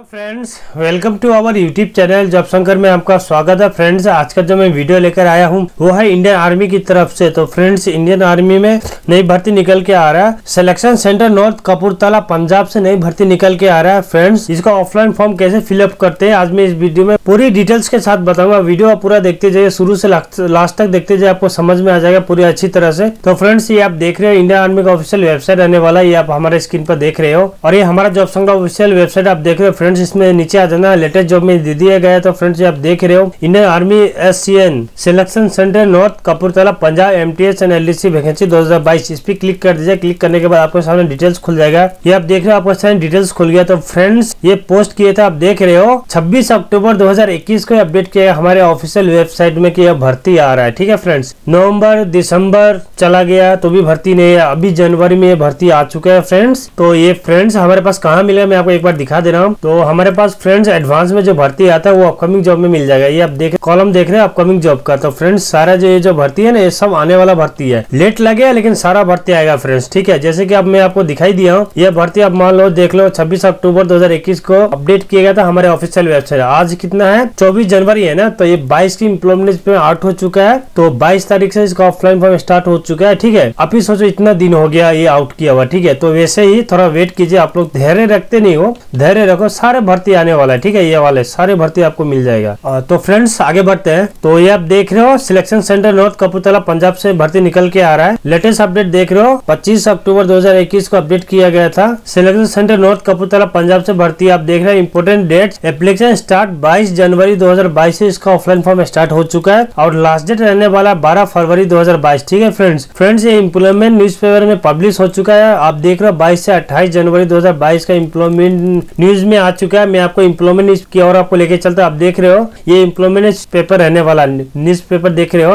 Hello friends, welcome to our YouTube channel job Shankar में आपका स्वागत है। फ्रेंड्स, आज का जो मैं वीडियो लेकर आया हूं वो है इंडियन आर्मी की तरफ से। तो फ्रेंड्स, इंडियन आर्मी में नई भर्ती निकल के आ रहा है। Selection centre north Kapurthala Punjab से नई भर्ती निकल के आ रहा है। फ्रेंड्स, इसका ऑफलाइन फॉर्म कैसे फिलअप करते हैं आज मैं इस वीडियो में पूरी डिटेल्स के साथ बताऊंगा। वीडियो आप पूरा देखते जाइए, शुरू से लास्ट तक देखते जाइए, आपको समझ में आ जाएगा पूरी अच्छी तरह से। तो फ्रेंड्स, ये आप देख रहे हो इंडियन आर्मी का ऑफिशियल वेबसाइट रहने वाला, ये आप हमारे स्क्रीन पर देख रहे हो और ये हमारा जॉब शंकर ऑफिशियल वेबसाइट आप देख रहे हो। फ्रेंड्स, इसमें नीचे आ जाना, लेटेस्ट जॉब में दे दिया गया। तो फ्रेंड्स, आप देख रहे हो Indian army SCN selection centre north Kapurthala Punjab MTS and LDC vacancy 2022, इस पर क्लिक कर दीजिए। क्लिक करने के बाद आपके सामने डिटेल्स खुल जाएगा। ये आप देख रहे हो, आपके सामने डिटेल्स खुल गया। तो फ्रेंड्स, ये पोस्ट किए थे आप देख रहे हो 26 अक्टूबर 2021 को अपडेट किया हमारे ऑफिशियल वेबसाइट में कि यह भर्ती आ रहा है। ठीक है फ्रेंड्स, नवम्बर दिसंबर चला गया तो भी भर्ती नहीं है, अभी जनवरी में ये भर्ती आ चुका है। फ्रेंड्स, तो ये फ्रेंड्स हमारे पास कहाँ मिलेगा मैं आपको एक बार दिखा दे रहा हूँ। तो हमारे पास फ्रेंड्स एडवांस में जो भर्ती आता है वो अपकमिंग जॉब में मिल जाएगा। ये आप देख कॉलम देख रहे हैं अपकमिंग जॉब का। तो फ्रेंड्स, सारा जो ये जो भर्ती है ना, ये सब आने वाला भर्ती है, लेट लगेगा लेकिन सारा भर्ती आएगा। फ्रेंड्स, ठीक है, जैसे कि अब मैं आपको दिखाई दिया हूँ, ये भर्ती आप मान लो देख लो 26 अक्टूबर 2021 को अपडेट किया गया था हमारे ऑफिशियल वेबसाइट। आज कितना है, 24 जनवरी है ना, तो ये 22 की इम्प्लॉयमेंट में आउट हो चुका है। तो 22 तारीख से इसका ऑफलाइन फॉर्म स्टार्ट हो चुका है। ठीक है, आप ही सोचो इतना दिन हो गया ये आउट किया हुआ। ठीक है, तो वैसे ही थोड़ा वेट कीजिए, आप लोग धैर्य रखते नहीं हो, धैर्य रखो, सारे भर्ती आने वाला है। ठीक है, ये वाले सारे भर्ती आपको मिल जाएगा। तो फ्रेंड्स, आगे बढ़ते हैं। तो ये आप देख रहे हो selection centre north Kapurthala Punjab से भर्ती निकल के आ रहा है। लेटेस्ट अपडेट देख रहे हो 25 अक्टूबर 2021 को अपडेट किया गया था। Selection centre north Kapurthala Punjab से भर्ती आप देख रहे हैं। इंपोर्टेंट डेट, एप्लीकेशन स्टार्ट 22 जनवरी 2022 से इसका ऑफलाइन फॉर्म स्टार्ट हो चुका है और लास्ट डेट रहने वाला 12 फरवरी 2022। ठीक है फ्रेंड्स, ये एम्प्लॉयमेंट न्यूज़पेपर में पब्लिश हो चुका है। आप देख रहे हो 22 से 28 जनवरी 2022 का एम्प्लॉयमेंट न्यूज में आ चुका है। मैं आपको एम्प्लॉयमेंट न्यूज की और आपको लेके चलता हूं। आप देख रहे हो ये एम्प्लॉयमेंट न्यूज पेपर रहने वाला, न्यूज पेपर देख रहे हो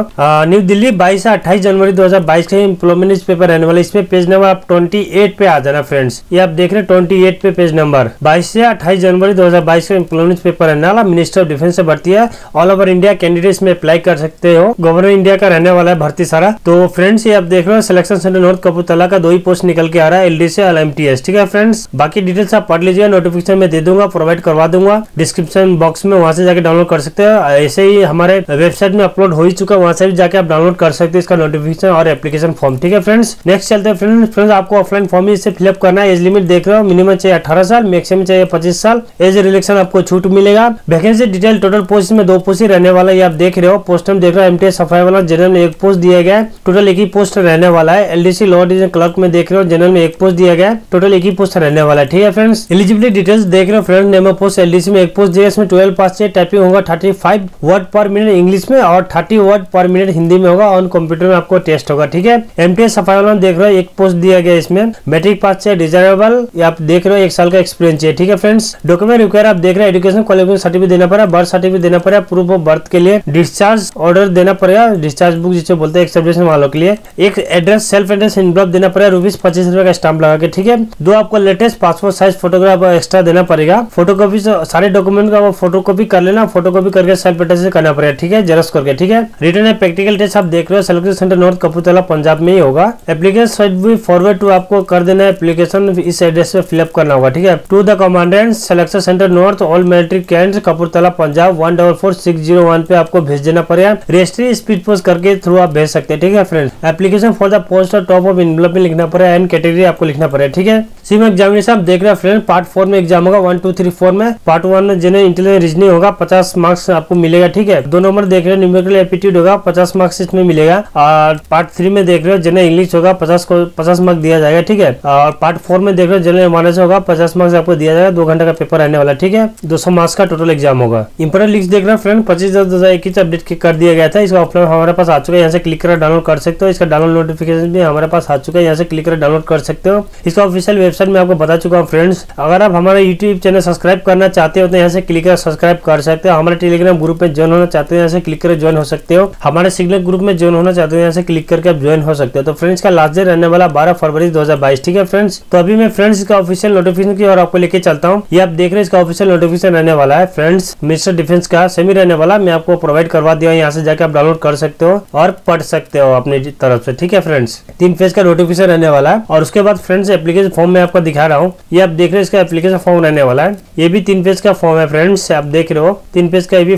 न्यू दिल्ली 22 से 28 जनवरी 2022 का एम्प्लॉयमेंट न्यूज पेपर रहने वाला। इसमें पेज नंबर आप 28 पे आ जाना। फ्रेंड्स, ये आप देख रहे हो 28 पे पेज नंबर 22 से 28 जनवरी 2022 का एम्प्लॉयमेंट न्यूज पेपर रहने वाला। मिनिस्ट्री ऑफ डिफेंस से भर्ती है, ऑल ओवर इंडिया कैंडिडेट्स में अप्लाई कर सकते हो। गवर्नमेंट इंडिया का रहने वाला है भर्ती सारा। तो फ्रेंड्स, ये आप देख रहे हो सिलेक्शन सेंटर नॉर्थ कपूरथला का 2 ही पोस्ट निकल के आ रहा है, LDC और MTS। ठीक है फ्रेंड्स, बाकी डिटेल्स आप पढ़ लीजिए, नोटिफिकेशन में दे दूंगा, प्रोवाइड करवा दूंगा डिस्क्रिप्शन बॉक्स में, वहां से जाके डाउनलोड कर सकते हो। ऐसे ही हमारे वेबसाइट में अपलोड हो ही चुका है, वहां से भी जाके आप डाउनलोड कर सकते हो इसका नोटिफिकेशन और एप्लीकेशन फॉर्म। ठीक है फ्रेंड्स, नेक्स्ट चलते हैं। फ्रेंड्स, आपको ऑफलाइन फॉर्म ही इससे फिलअप करना है। एज लिमिट देख रहे हो, मिनिमम चाहिए 18 साल, मैक्सिमम चाहिए 25 साल। एज रिलेक्शन आपको छूट मिलेगा। वैकेंसी डिटेल, टोटल पोस्ट में 2 पोस्ट ही रहने वाला है। आप देख रहे हो पोस्ट हम देख रहे हो MTS सफाई वाला जनरल में 1 पोस्ट दिया गया है, टोटल 1 ही पोस्ट रहने वाला है। LDC लोअर डिवीजन क्लर्क में देख रहे हो जनरल में 1 पोस्ट दिया गया है, टोटल 1 ही पोस्ट रहने वाला है। ठीक है फ्रेंड्स, एलिजिबिलिटी डिटेल्स देख रहे हो। Friends, name of post LDC में 1 पोस्ट दिया, इसमें 12 पास चाहिए, टाइपिंग होगा 35 वर्ड पर मिनट इंग्लिश में और 30 वर्ड पर मिनट हिंदी में होगा। ऑन कंप्यूटर में आपको टेस्ट होगा। ठीक है, MTS सफाई वाला देख रहे हो 1 पोस्ट दिया गया, इसमें मैट्रिक पास चाहिए, डिजायरेबल आप देख रहे हो 1 साल का एक्सपीरियंस चाहिए। ठीक है फ्रेंड्स, डॉक्यूमेंट रिक्वायर आप देख रहे हो एजुकेशन क्वालिफिकेशन सर्टिफिकेट देना पड़ा, बर्थ सर्टिफिकेट देना पड़ा, प्रूफ ऑफ बर्थ के लिए डिस्चार्ज ऑर्डर देना पड़ेगा, डिस्चार्ज बुक जिसे बोलते हैं एक्सेप्टेशन वालों के लिए, एक एड्रेस सेल्फ एड्रेस इनवॉल्व देना पड़ेगा, ₹25 का स्टाम्प लगा के। ठीक है, 2 आपको latest passport size photograph extra देना पड़ेगा। फोटोकॉपी सारे डॉक्यूमेंट का फोटोकॉपी कर लेना, फोटोकॉपी करके सेल्फ एड्रेस से करना पड़ेगा। ठीक है, जेरॉक्स करके। ठीक है, रिटर्न एंड प्रैक्टिकल टेस्ट आप देख रहे हो selection centre north Kapurthala Punjab में ही होगा। Application should be forward to, आपको कर देना है एप्लीकेशन, इस एड्रेस पे फिलअप करना होगा। ठीक है, to the commandant selection centre north all military cantt Kapurthala Punjab 144601 पे आपको भेज देना पड़ेगा। रजिस्ट्री स्पीड पोस्ट करके थ्रू आप भेज सकते हैं। ठीक है friends, application for the post और टॉप ऑफ एनवलप में लिखना पड़ेगा एंड कैटेगरी आपको लिखना पड़ेगा। ठीक है, सिम एग्जामिनेशन आप देख रहे हैं फ्रेंड, पार्ट 4 में एग्जाम होगा 1, 2, 3, 4 में। पार्ट 1 में जनरल इंटेलिजेंस रीजनिंग होगा, 50 मार्क्स आपको मिलेगा। ठीक है, 2 नंबर देख रहे हो न्यूमेरिकल एप्टीट्यूड होगा, 50 मार्क्स इसमें मिलेगा। और पार्ट 3 में देख रहे हो जनरल इंग्लिश होगा, 50 मार्क्स दिया जाएगा। ठीक है, और पार्ट 4 में देख रहे हो जनरल मानस होगा, 50 मार्क्स आपको दिया जाएगा। 2 घंटे का पेपर रहने वाला। ठीक है, 200 मार्क्स का टोटल एग्जाम होगा। इंपोर्टेंट लिस्ट देख रहे हो फ्रेंड, 25/10/2021 अपडेट कर दिया गया था। इसका ऑफलाइन हमारे पास आ चुका है, यहाँ से क्लिक कर डाउनलोड कर सकते हो। इसका डाउनलोड नोटिफिकेशन भी हमारे पास आ चुका है, यहाँ से क्लिक कर डाउनलोड कर सकते हो। इसका ऑफिशियल वेबसाइट में आपको बता चुका हूँ। फ्रेंड्स, अगर आप हमारा यूट्यूब चैनल सब्सक्राइब करना चाहते हो तो यहाँ से क्लिक कर सब्सक्राइब कर सकते हो। हमारे टेलीग्राम ग्रुप में ज्वाइन होना चाहते हो, यहाँ से क्लिक कर ज्वाइन हो सकते हो। हमारे सिग्नल ग्रुप में ज्वाइन होना चाहते हो, यहाँ से क्लिक करके आप ज्वाइन हो सकते हो। तो फ्रेंड्स, का लास्ट डे रहने वाला 12 फरवरी 2022। ठीक है फ्रेंड्स, तो अभी मैं फ्रेंड्स इसका ऑफिशियल नोटिफिकेशन की और आपको लेके चलता हूँ। ये आप देख रहे हैं इसका ऑफिशियल नोटिफिकेशन रहने वाला है फ्रेंड्स, मिनिस्टर डिफेंस का सेमी रहने वाला। मैं आपको प्रोवाइड करवा दिया, यहाँ से जाके आप डाउनलोड कर सकते हो और पढ़ सकते हो अपने तरफ से। ठीक है फ्रेंड्स, 3 फेज का नोटिफिकेशन रहने वाला है। और उसके बाद फ्रेंड्स एप्लीकेशन फॉर्म में आपको दिखा रहा हूँ, ये आप देख रहे हैं इसका एप्लीकेशन फॉर्म रहने वाला। वाला है। ये भी 3 पेज का फॉर्म है फ्रेंड्स, आप देख रहे हो 3 पेज का ये भी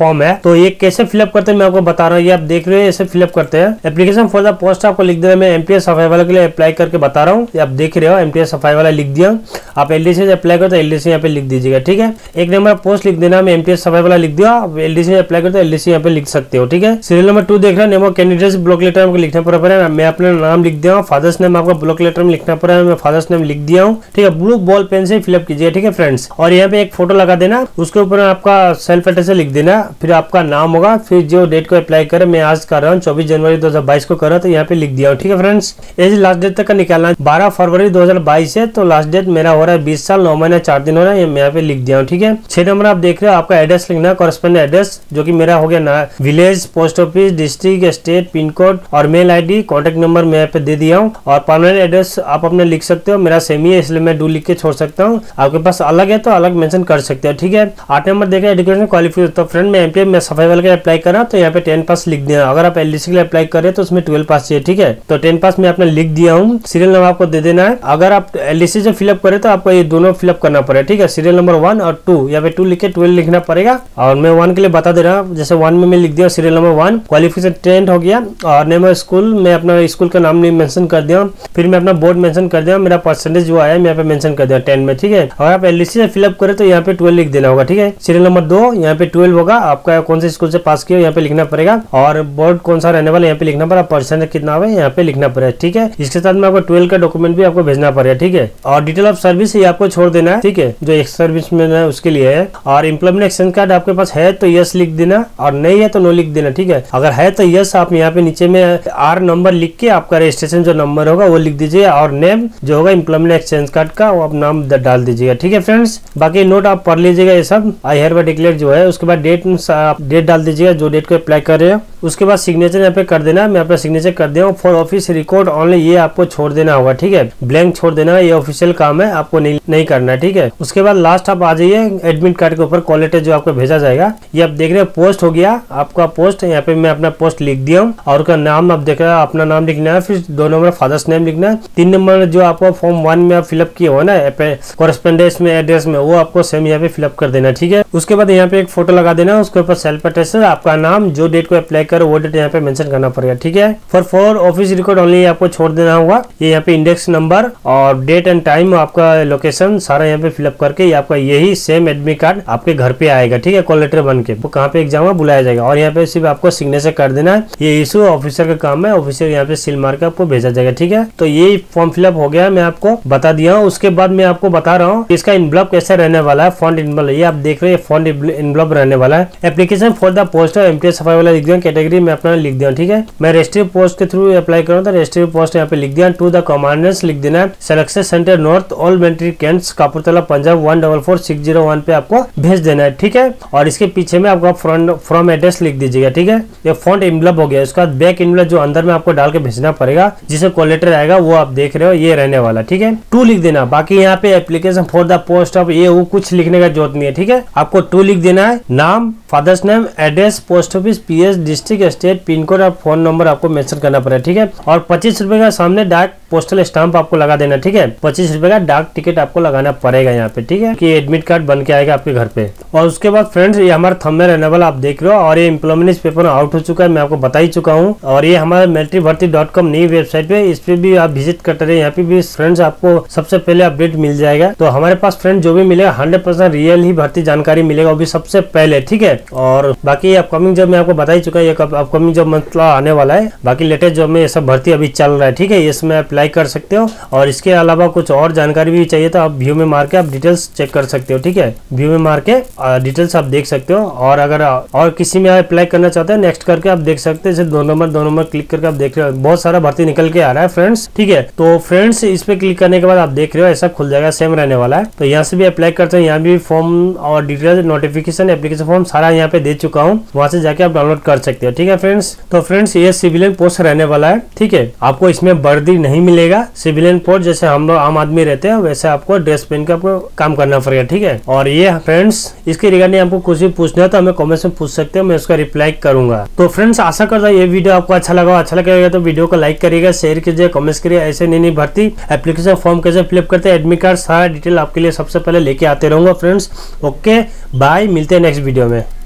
फॉर्म है। तो ये कैसे फिलअप करते हैं मैं आपको बता रहा हूँ, ये आप देख रहे हो ऐसे फिलअप करते हैं। एप्लीकेशन फॉर द पोस्ट आपको लिख देना, मैं MTS सफाई वाला के लिए अप्लाई करके बता रहा हूँ, आप देख रहे हो MTS सफाई वाला लिख दिया। आप LDC से अप्लाई करो तो LDC यहाँ पे लिख दीजिएगा, ठीक है। 1 नंबर पोस्ट लिख देना, मैं MTS सफाई वाला लिख दिया। आप LDC से अप्लाई करो तो LDC यहाँ पे लिख सकते हो, ठीक है। सीरियल नंबर 2 देख रहे हो, name of candidates block letter में लिखना पड़ा है। मैं अपना नाम लिख दिया हूँ, फादर्स नेम आपका ब्लॉक लेटर में लिखना पड़ा है, मैं फादर्स नेम लिख दिया हूँ, ठीक है। ब्लू बॉल पेन से फिलअप कीजिए, ठीक है फ्रेंड्स। और यहाँ पे एक फोटो लगा देना, उसके ऊपर आपका सेल्फ एड्रेस लिख देना, फिर आपका नाम होगा, फिर जो डेट को अप्लाई करे, मैं आज कर रहा हूँ 24 जनवरी 2022 को कर रहा हूँ तो यहाँ पे लिख दिया हूँ, ठीक है फ्रेंड्स। ऐसे लास्ट डेट तक का निकालना है, 12 फरवरी 2022 है, तो लास्ट डेट मेरा हो रहा है 20 साल 9 महीना 4 दिन हो रहा है, यहाँ पे लिख दिया हूँ, ठीक है। 6 नंबर आप देख रहे हो, आपका एड्रेस लिखना, कॉरेस्पॉन्डेंट एड्रेस जो कि मेरा हो गया ना, village, post office, district, state, pin code और मेल ID, कॉन्टेक्ट नंबर मैं यहाँ पे दे दिया हूँ। और परमानेंट एड्रेस आप अपने लिख सकते हो, मेरा सेमी है इसलिए मैं डू लिख के छोड़ सकता हूँ, आपके पास अलग है तो अलग मेंशन कर सकते हो, ठीक है। 8 नंबर देख रहे हैं एजुकेशन क्वालिफिकेशन, तो फ्रेंड मैं MTS में सफाई वाले के अप्लाई करा तो यहाँ पे 10 पास लिख दिया। अगर आप LDC के लिए अप्लाई करें तो उसमें 12 पास चाहिए, ठीक है, तो 10 पास में आपने लिख दिया हूँ। सीरियल नंबर आपको दे देना है, अगर आप LDC से फिलअप करें तो आपको ये दोनों फिलअप करना पड़ेगा, ठीक है। सीरियल नंबर 1 और 2 यहाँ पे 2 लिख के 12 लिखना पड़ेगा, और मैं 1 के लिए बता दे रहा हूँ, जैसे 1 में मैं लिख दिया सीरियल नंबर 1, क्वालिफिकेशन 10 हो गया, और नेम ऑफ स्कूल मैं अपना स्कूल का नाम नहीं मेंशन कर दिया, फिर मैं अपना बोर्ड मेंशन कर दिया, मेरा परसेंटेज जो आया मैं यहाँ पे मेंशन कर दिया 10 में, ठीक है। और आप LDC से फिलअप करें तो यहाँ पे 12 लिख देना होगा, ठीक है। सीरियल नंबर 2 यहाँ पे 12 होगा, आपका कौन से स्कूल से पास किया यहाँ पे लिखना पड़ेगा, और बोर्ड कौन सा रहने वाला यहाँ पे लिखना पड़ेगा, परसेंटेज कितना हुआ यहाँ पे लिखना पड़ेगा, ठीक है। इसके साथ में आपको 12 का डॉक्यूमेंट भी आपको भेजना पड़ेगा, ठीक है। और डिटेल ऑफ सर्विस ये आपको छोड़ देना है, ठीक है, जो एक्स सर्विस में है उसके लिए है। और एम्प्लॉयमेंट एक्सचेंज कार्ड आपके पास है तो यस लिख देना, और नहीं है तो नो लिख देना, ठीक है। अगर है तो यस, आप यहाँ पे नीचे में R नंबर लिख के आपका रजिस्ट्रेशन जो नंबर होगा वो लिख दीजिए, और नेम जो होगा एम्प्लॉयमेंट एक्सचेंज कार्ड का वो आप नाम डाल दीजिएगा, ठीक है फ्रेंड्स। बाकी नोट आप पढ़ लीजिएगा ये सब, आई हेयर डिक्लेयर जो है, उसके बाद डेट डाल दीजिएगा जो डेट को अप्लाई कर रहे हो, उसके बाद सिग्नेचर यहाँ पे कर देना, मैं अपना सिग्नेचर कर दिया हूँ। फॉर ऑफिस रिकॉर्ड ऑनली ये आपको छोड़ देना होगा, ठीक है, ब्लैंक छोड़ देना है, ये ऑफिशियल काम है, आपको नहीं करना है, ठीक है। उसके बाद लास्ट आप आ जाइए एडमिट कार्ड के ऊपर, कॉल लेटर जो आपको भेजा जाएगा, ये आप देख रहे हो पोस्ट हो गया आपका पोस्ट, यहाँ पे मैं अपना पोस्ट लिख दिया हूँ, और उसका नाम आप देख रहे हो, अपना नाम लिखना है, फिर 2 नंबर फादर्स नेम लिखना है, 3 नंबर जो आपको फॉर्म 1 में आप फिलअप किए हो ना कॉरेस्पॉन्डेंस में एड्रेस में, वो आपको सेम यहाँ पे फिलअप कर देना, ठीक है। उसके बाद यहाँ पे एक फोटो लगा देना, उसके ऊपर सेल्फ एड्रेस, आपका नाम, जो डेट को अप्लाई करो वो डेट यहाँ पे मेंशन करना पड़ेगा, ठीक है। फॉर ऑफिस रिकॉर्ड ऑनली आपको छोड़ देना होगा, ये यहाँ पे इंडेक्स नंबर और डेट एंड टाइम, आपका लोकेशन सारा यहाँ पे फिलअप करके ये आपका यही सेम एडमिट कार्ड आपके घर पे आएगा, ठीक है, कॉल लेटर बन के, वो कहाँ पे एग्जाम में बुलाया जाएगा। और यहाँ पे सिर्फ आपको सिग्नेचर कर देना है, ये इशू ऑफिसर का काम है, ऑफिसर यहाँ पे सील मार के आपको भेजा जाएगा, ठीक है। तो ये फॉर्म फिलअप हो गया, मैं आपको बता दिया हूँ। उसके बाद मैं आपको बता रहा हूँ इसका इनवलप कैसे रहने वाला है, फॉन्ट इनवलप, ये आप देख रहे हैं फॉन्ट इनवलप रहने वाला है। Application for the post MTS सफाई वाला लिख दिया, कैटेगरी में अपना लिख दिया, ठीक है। मैं रजिस्ट्री पोस्ट के थ्रू अप्लाई करूँ तो रजिस्ट्री पोस्ट यहाँ पे लिख दिया। टू द कमांडर्स लिख देना, selection centre north all military camps Kapurthala Punjab 144601 पे आपको भेज देना है, ठीक है। और इसके पीछे में आपका फ्रॉम एड्रेस लिख दीजिएगा, ठीक है। ये फॉन्ट इनवलप हो गया, उसका बैक इनवलप जो अंदर में आपको डाल के भेजना पड़ेगा, जिसे कॉल लेटर आएगा वो आप देख रहे हो, ये रहने वाला, ठीक है। 2 लिख देना, बाकी यहाँ पे application for the post of ये वो कुछ लिखने का जरूरत नहीं है, ठीक है। आपको 2 लिख देना है, नाम, father's name, address, post office, PS, district, state, pin code और फोन नंबर आपको मेंशन करना पड़ेगा, ठीक है। और 25 रुपए का सामने डाक पोस्टल स्टाम्प आपको लगा देना, ठीक है। 25 रुपए का डाक टिकट आपको लगाना पड़ेगा यहाँ पे, ठीक है, कि एडमिट कार्ड बन के आएगा आपके घर पे। और उसके बाद फ्रेंड्स ये हमारा थंबनेल रहने वाला आप देख रहे हो, और ये एम्प्लॉयमेंट न्यूज पेपर आउट हो चुका है, मैं आपको बता ही चुका हूँ। और ये हमारे militarybharti.com नई वेबसाइट पे, इस पे भी आप विजिट करते रहे, यहाँ पे भी फ्रेंड्स आपको सबसे पहले अपडेट मिल जाएगा। तो हमारे पास फ्रेंड जो भी मिलेगा 100% रियल ही भर्ती जानकारी मिलेगा, वो भी सबसे पहले, ठीक है। और बाकी अपकमिंग जॉब मैं आपको बता ही चुका है, अपकमिंग जॉब मतलब आने वाला है, बाकी लेटेस्ट जॉब में ये सब भर्ती अभी चल रहा है, ठीक है, इसमें अप्लाई कर सकते हो। और इसके अलावा कुछ और जानकारी भी चाहिए तो आप व्यू में मार के आप डिटेल्स चेक कर सकते हो, ठीक है, व्यू में मार के डिटेल्स आप देख सकते हो। और अगर और किसी में आप अप्लाई करना चाहते हो नेक्स्ट करके आप देख सकते हो, जैसे 2 नंबर 2 नंबर क्लिक करके आप देख रहे हो, बहुत सारा भर्ती निकल के आ रहा है फ्रेंड्स, ठीक है। तो फ्रेंड्स इस पे क्लिक करने के बाद आप देख रहे हो ऐसा खुल जाएगा, सेम रहने वाला है। तो यहाँ से भी अप्लाई करते हैं, यहाँ भी फॉर्म और डिटेल, नोटिफिकेशन, एप्लीकेशन फॉर्म सारा यहाँ पे दे चुका हूँ, वहाँ से जाके आप डाउनलोड कर सकते हो, ठीक है फ्रेंड्स। तो फ्रेंड्स ये सिविलियन पोस्ट रहने वाला है, ठीक है। आपको इसमें वर्दी नहीं मिलेगा सिविलियन पोस्ट, जैसे हम लोग आम आदमी रहते हैं वैसे आपको ड्रेस पहन के आपको काम करना पड़ेगा, ठीक है। और ये फ्रेंड्स इसके रिगार्डिंग आपको कुछ भी पूछना है तो हमें कमेंट्स में पूछ सकते हैं, मैं उसका रिप्लाई करूंगा। तो फ्रेंड्स आशा करता हूं ये वीडियो आपको अच्छा लगा तो वीडियो को लाइक करिएगा, शेयर कीजिए, कमेंट्स करिए। ऐसे नई भर्ती एप्लीकेशन फॉर्म कैसे फिलअप करते हैं, एडमिट कार्ड, सारा डिटेल आपके लिए सबसे पहले लेके आते रहूंगा फ्रेंड्स। ओके बाय, मिलते हैं नेक्स्ट वीडियो में।